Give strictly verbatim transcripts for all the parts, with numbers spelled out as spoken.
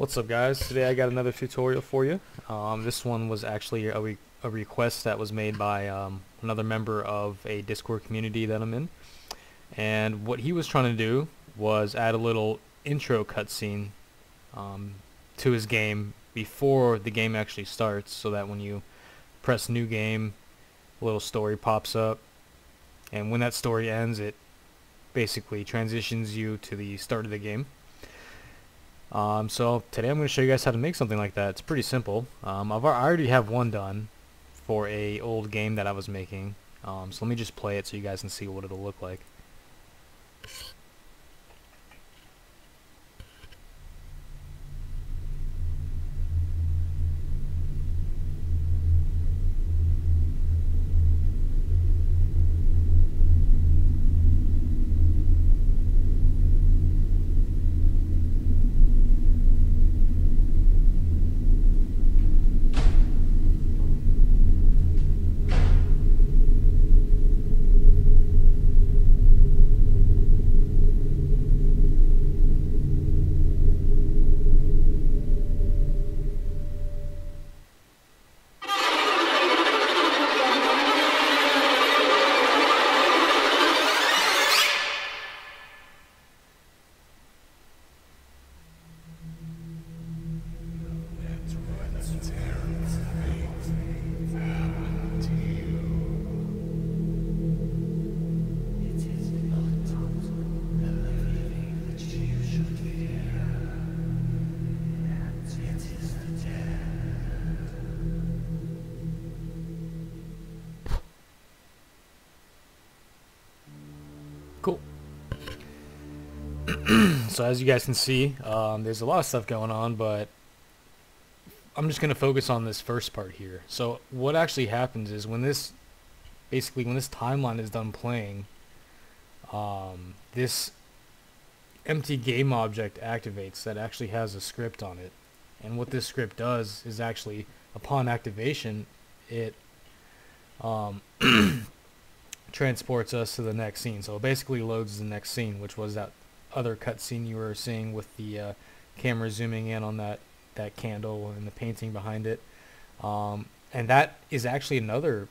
What's up guys, today I got another tutorial for you. Um, this one was actually a, re a request that was made by um, another member of a Discord community that I'm in, and what he was trying to do was add a little intro cutscene um, to his game before the game actually starts, so that when you press new game, a little story pops up, and when that story ends it basically transitions you to the start of the game. Um, so today I'm going to show you guys how to make something like that. It's pretty simple. Um, I've, I already have one done for a old game that I was making. Um, so let me just play it so you guys can see what it'll look like. Cool. So as you guys can see, um, there's a lot of stuff going on, but I'm just going to focus on this first part here. So what actually happens is when this, basically when this timeline is done playing, um, this empty game object activates that actually has a script on it. And what this script does is actually, upon activation, it um, transports us to the next scene. So it basically loads the next scene, which was that other cutscene you were seeing with the uh, camera zooming in on that that candle and the painting behind it. Um, and that is actually another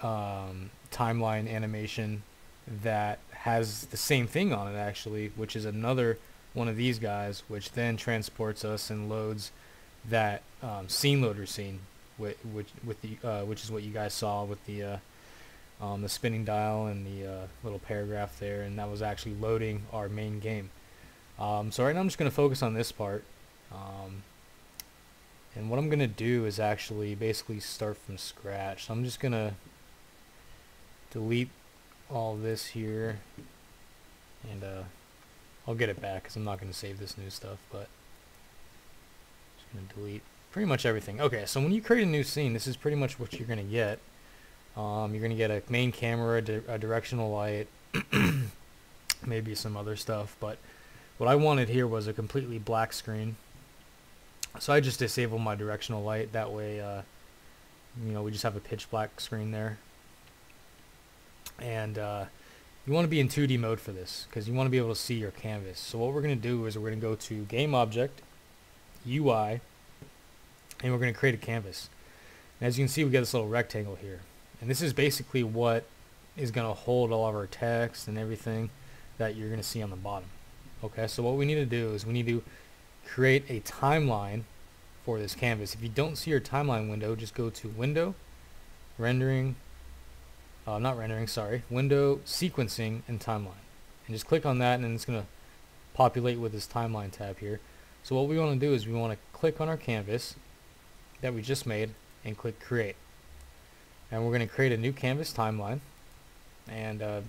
um, timeline animation that has the same thing on it actually, which is another one of these guys, which then transports us and loads that um, scene loader scene, which which with the uh, which is what you guys saw with the uh, Um, the spinning dial and the uh, little paragraph there, and that was actually loading our main game. Um, so right now I'm just going to focus on this part, um, and what I'm going to do is actually basically start from scratch. So I'm just going to delete all this here, and uh, I'll get it back because I'm not going to save this new stuff, but I'm just going to delete pretty much everything. Okay, so when you create a new scene, this is pretty much what you're going to get. Um, you're going to get a main camera, a, di a directional light, maybe some other stuff, but what I wanted here was a completely black screen. So I just disabled my directional light, that way uh, you know, we just have a pitch black screen there. And uh, you want to be in two D mode for this, because you want to be able to see your canvas. So what we're going to do is we're going to go to Game Object, U I, and we're going to create a canvas. And as you can see, we got this little rectangle here. And this is basically what is going to hold all of our text and everything that you're going to see on the bottom. Okay, so what we need to do is we need to create a timeline for this canvas. If you don't see your timeline window, just go to Window, Rendering, uh, not Rendering, sorry, Window, Sequencing, and Timeline. And just click on that, and then it's going to populate with this Timeline tab here. So what we want to do is we want to click on our canvas that we just made and click Create. And we're going to create a new canvas timeline and uh,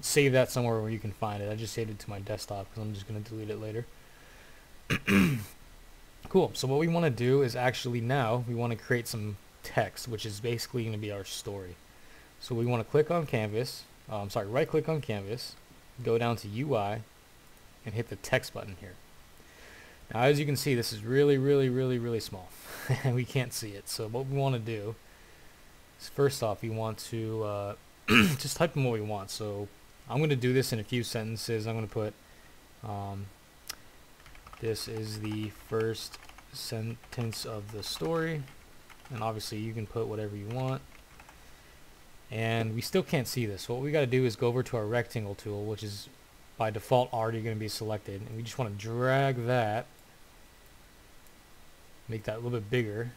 save that somewhere where you can find it. I just saved it to my desktop because I'm just going to delete it later. Cool. So what we want to do is actually now we want to create some text, which is basically going to be our story. So we want to click on canvas. I'm um, sorry, right click on canvas, go down to U I, and hit the text button here. Now as you can see, this is really, really, really, really small. We can't see it. So what we want to do, first off, we want to uh, just type in what we want. So I'm going to do this in a few sentences. I'm going to put um, This is the first sentence of the story, and obviously you can put whatever you want. And we still can't see this. What we got to do is go over to our rectangle tool, which is by default already going to be selected, and we just want to drag that, make that a little bit bigger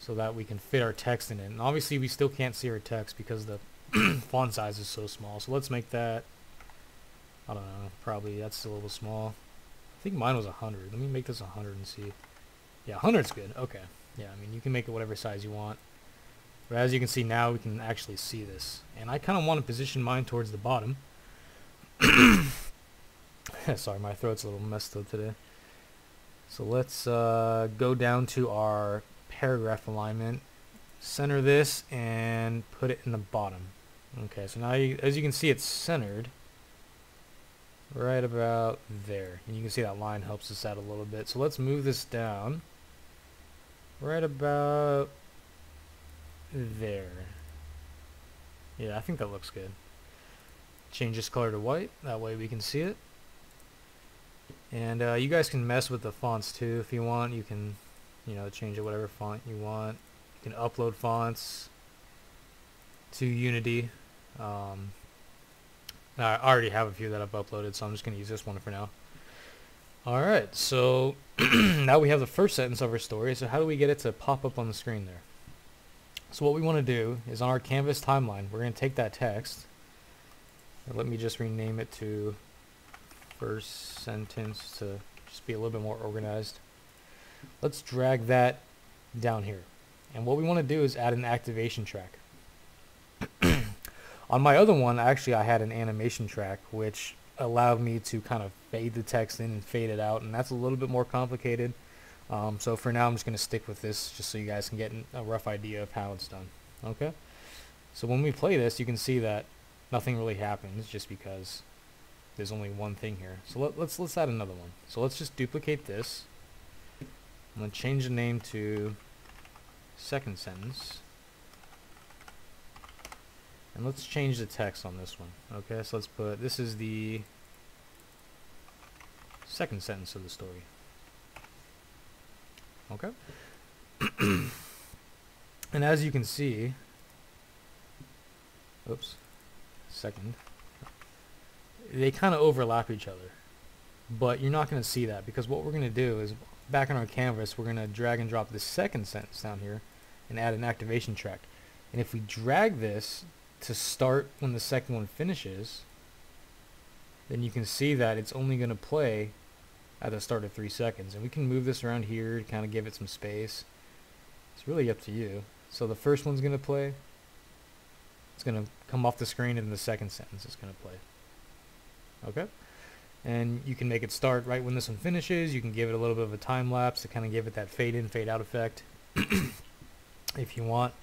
so that we can fit our text in it. And obviously we still can't see our text because the font size is so small, so let's make that, I don't know, probably that's a little small. I think mine was one hundred. Let me make this one hundred and see. Yeah, one hundred's good. Okay, yeah, I mean you can make it whatever size you want. But as you can see now, we can actually see this. And I kind of want to position mine towards the bottom. Sorry, my throat's a little messed up today. So let's uh, go down to our paragraph alignment, center this, and put it in the bottom. Okay, so now you, as you can see, it's centered right about there. And you can see that line helps us out a little bit. So let's move this down right about there. Yeah, I think that looks good. Change this color to white, that way we can see it. And uh, you guys can mess with the fonts too if you want. You can, you know, change it whatever font you want. You can upload fonts to Unity. um, I already have a few that I've uploaded, so I'm just gonna use this one for now. Alright, so now we have the first sentence of our story. So how do we get it to pop up on the screen there? So what we want to do is on our canvas timeline, we're going to take that text, and let me just rename it to first sentence to just be a little bit more organized. Let's drag that down here. And what we want to do is add an activation track. On my other one, actually I had an animation track, which allowed me to kind of fade the text in and fade it out, and that's a little bit more complicated. Um, so for now I'm just going to stick with this just so you guys can get a rough idea of how it's done. Okay, so when we play this, you can see that nothing really happens just because there's only one thing here. So let, let's let's add another one. So let's just duplicate this. I'm going to change the name to second sentence, and let's change the text on this one. Okay, so let's put, this is the second sentence of the story. Okay. And as you can see, oops, second, they kind of overlap each other, but you're not going to see that because what we're going to do is back on our canvas, we're going to drag and drop the second sentence down here and add an activation track. And if we drag this to start when the second one finishes, then you can see that it's only going to play at the start of three seconds. And we can move this around here to kind of give it some space. It's really up to you. So the first one's going to play. It's going to come off the screen, and the second sentence is going to play. Okay? And you can make it start right when this one finishes. You can give it a little bit of a time lapse to kind of give it that fade in, fade out effect if you want.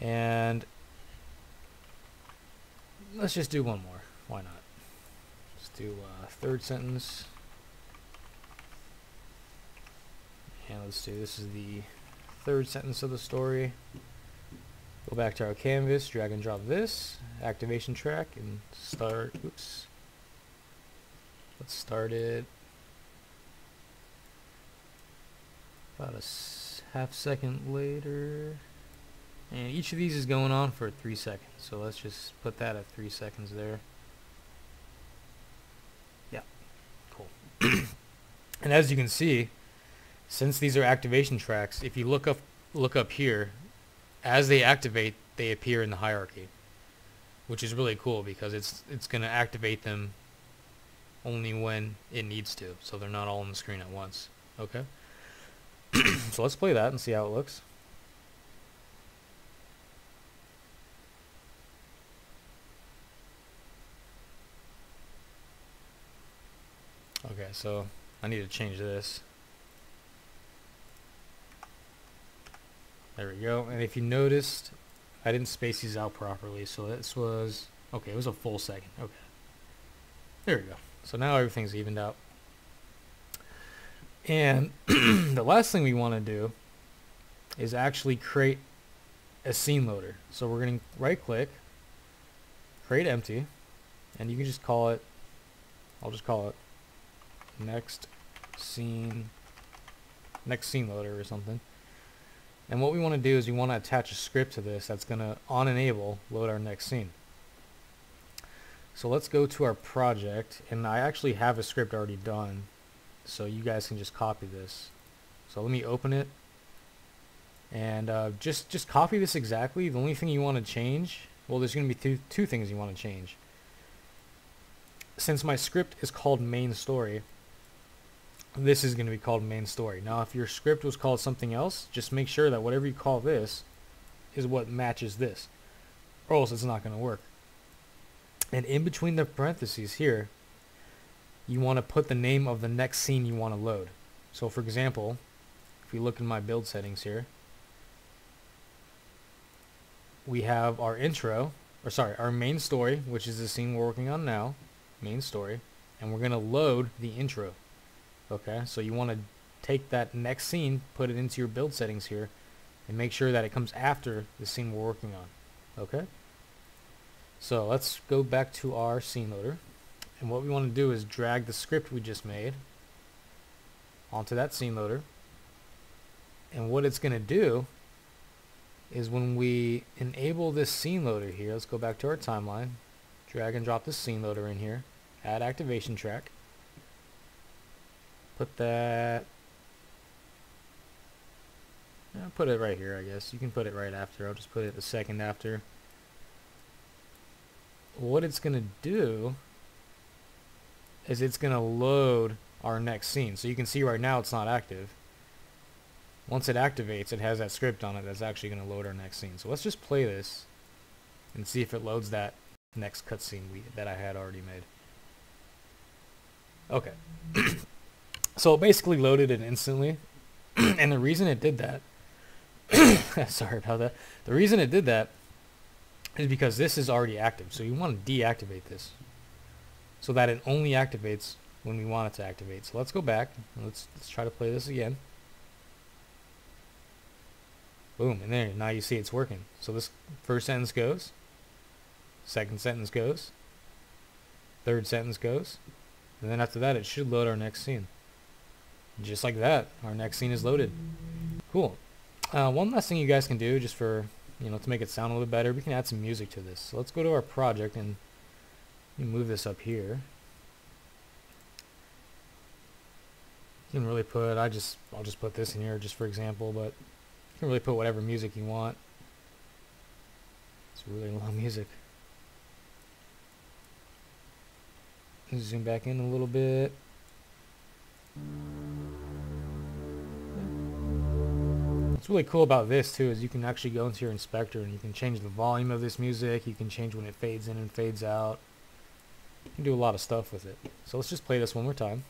And let's just do one more. Why not? Let's do uh, third sentence. And let's do, this is the third sentence of the story. Go back to our canvas, drag and drop this activation track, and start, oops, let's start it about a half second later. And each of these is going on for three seconds, so let's just put that at three seconds there. Yeah, cool. And as you can see, since these are activation tracks, if you look up look up here, as they activate, they appear in the hierarchy, which is really cool because it's it's going to activate them only when it needs to, so they're not all on the screen at once. Okay. So let's play that and see how it looks. Okay, so I need to change this. There we go. And if you noticed, I didn't space these out properly, so this was, okay, it was a full second. Okay, there we go. So now everything's evened out. And the last thing we want to do is actually create a scene loader. So we're going to right click, create empty, and you can just call it, I'll just call it next scene, next scene loader or something. And what we want to do is we want to attach a script to this that's going to, on enable, load our next scene. So let's go to our project, and I actually have a script already done, so you guys can just copy this. So let me open it, and uh, just just copy this exactly. The only thing you want to change, well, there's going to be two, two things you want to change. Since my script is called main story, this is going to be called main story. Now if your script was called something else, just make sure that whatever you call this is what matches this, or else it's not going to work. And in between the parentheses here, you want to put the name of the next scene you want to load. So for example, if we look in my build settings here, we have our intro, or sorry, our main story, which is the scene we're working on now, main story, and we're going to load the intro. Okay, so you want to take that next scene, put it into your build settings here, and make sure that it comes after the scene we're working on. Okay, so let's go back to our scene loader, and what we want to do is drag the script we just made onto that scene loader. And what it's going to do is when we enable this scene loader here, let's go back to our timeline, drag and drop this scene loader in here, add activation track, put that, I'll put it right here. I guess you can put it right after, I'll just put it a second after. What it's gonna do is it's gonna load our next scene. So you can see right now it's not active. Once it activates, it has that script on it that's actually gonna load our next scene. So let's just play this and see if it loads that next cutscene we that I had already made. Okay. So it basically loaded it instantly, and the reason it did that, sorry about that, the reason it did that is because this is already active, so you want to deactivate this so that it only activates when we want it to activate. So let's go back, and let's, let's try to play this again. Boom, and there, now you see it's working. So this first sentence goes, second sentence goes, third sentence goes, and then after that it should load our next scene. Just like that, our next scene is loaded. Cool. Uh, one last thing you guys can do, just for, you know, to make it sound a little better, we can add some music to this. So let's go to our project and move this up here. You can really put, I just, I'll just put this in here just for example, but you can really put whatever music you want. It's really long music. Zoom back in a little bit. What's really cool about this too is you can actually go into your inspector and you can change the volume of this music, you can change when it fades in and fades out, you can do a lot of stuff with it. So let's just play this one more time.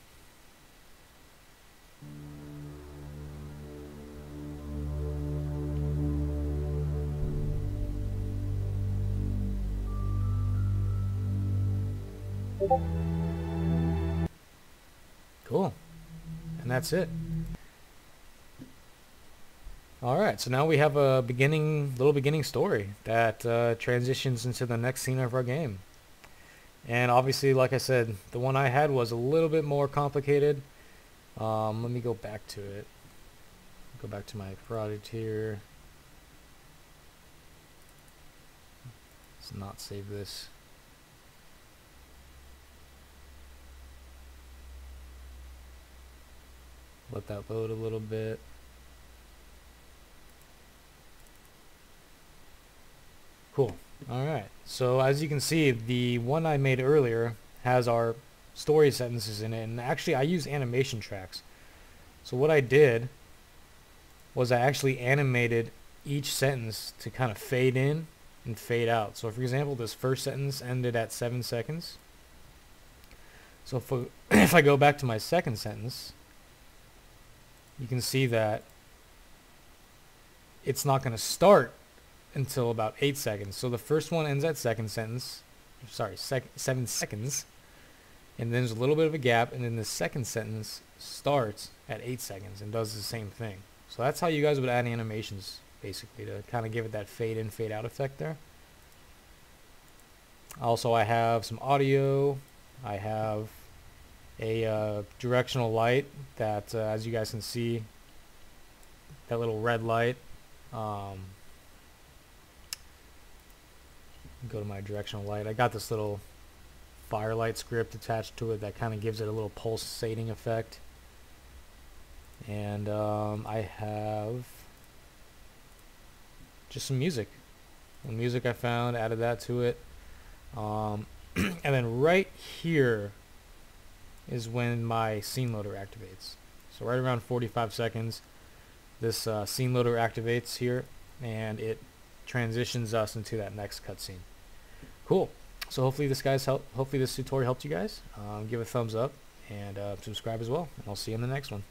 Cool, and that's it. Alright, so now we have a beginning, little beginning story that uh, transitions into the next scene of our game. And obviously, like I said, the one I had was a little bit more complicated. Um, let me go back to it. Go back to my project here. Let's not save this. Let that load a little bit. Cool. Alright, so as you can see, the one I made earlier has our story sentences in it, and actually I use animation tracks. So what I did was I actually animated each sentence to kind of fade in and fade out. So for example, this first sentence ended at seven seconds. So if, we, if I go back to my second sentence, you can see that it's not going to start until about eight seconds. So the first one ends at second sentence, sorry, sec seven seconds, and then there's a little bit of a gap, and then the second sentence starts at eight seconds and does the same thing. So that's how you guys would add animations, basically, to kind of give it that fade in, fade out effect there. Also, I have some audio, I have a uh, directional light that, uh, as you guys can see, that little red light. Um, go to my directional light. I got this little firelight script attached to it that kind of gives it a little pulsating effect. And um, I have just some music. The music I found, added that to it. Um, and then right here is when my scene loader activates. So right around forty-five seconds, this uh, scene loader activates here, and it transitions us into that next cutscene. Cool. So hopefully this guys help. Hopefully this tutorial helped you guys. Um, give a thumbs up and uh, subscribe as well. And I'll see you in the next one.